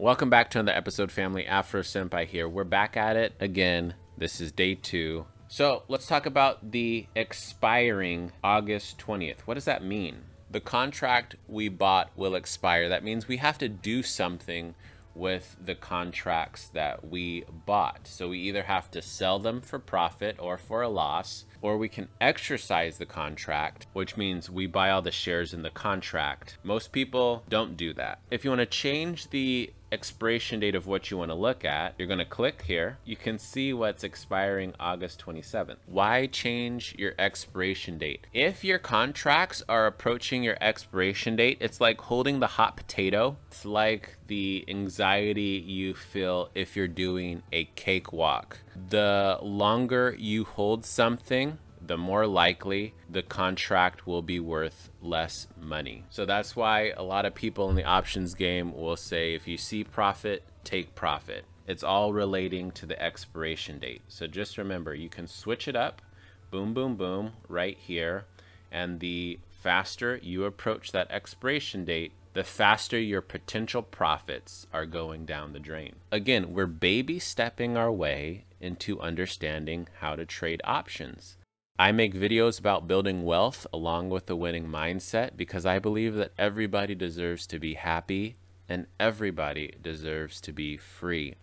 Welcome back to another episode, family. Afro Senpai here. We're back at it again. This is day 2. So let's talk about the expiring August 20th. What does that mean? The contract we bought will expire. That means we have to do something with the contracts that we bought. So we either have to sell them for profit or for a loss, or we can exercise the contract, which means we buy all the shares in the contract. Most people don't do that. If you want to change the expiration date of what you want to look at, you're going to click here. You can see what's expiring August 27th. Why change your expiration date? If your contracts are approaching your expiration date, it's like holding the hot potato. It's like the anxiety you feel if you're doing a cakewalk. The longer you hold something, the more likely the contract will be worth less money. So that's why a lot of people in the options game will say, if you see profit, take profit. It's all relating to the expiration date. So just remember, you can switch it up, boom, boom, boom, right here. And the faster you approach that expiration date, the faster your potential profits are going down the drain. Again, we're baby stepping our way into understanding how to trade options. I make videos about building wealth along with the winning mindset because I believe that everybody deserves to be happy and everybody deserves to be free.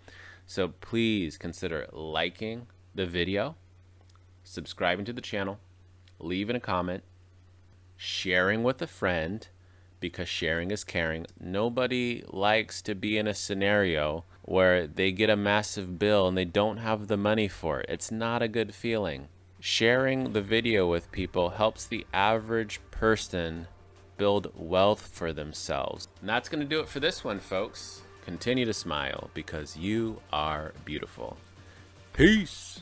So please consider liking the video, subscribing to the channel, leaving a comment, sharing with a friend because sharing is caring. Nobody likes to be in a scenario where they get a massive bill and they don't have the money for it. It's not a good feeling. Sharing the video with people helps the average person build wealth for themselves. And that's going to do it for this one, folks. Continue to smile because you are beautiful. Peace.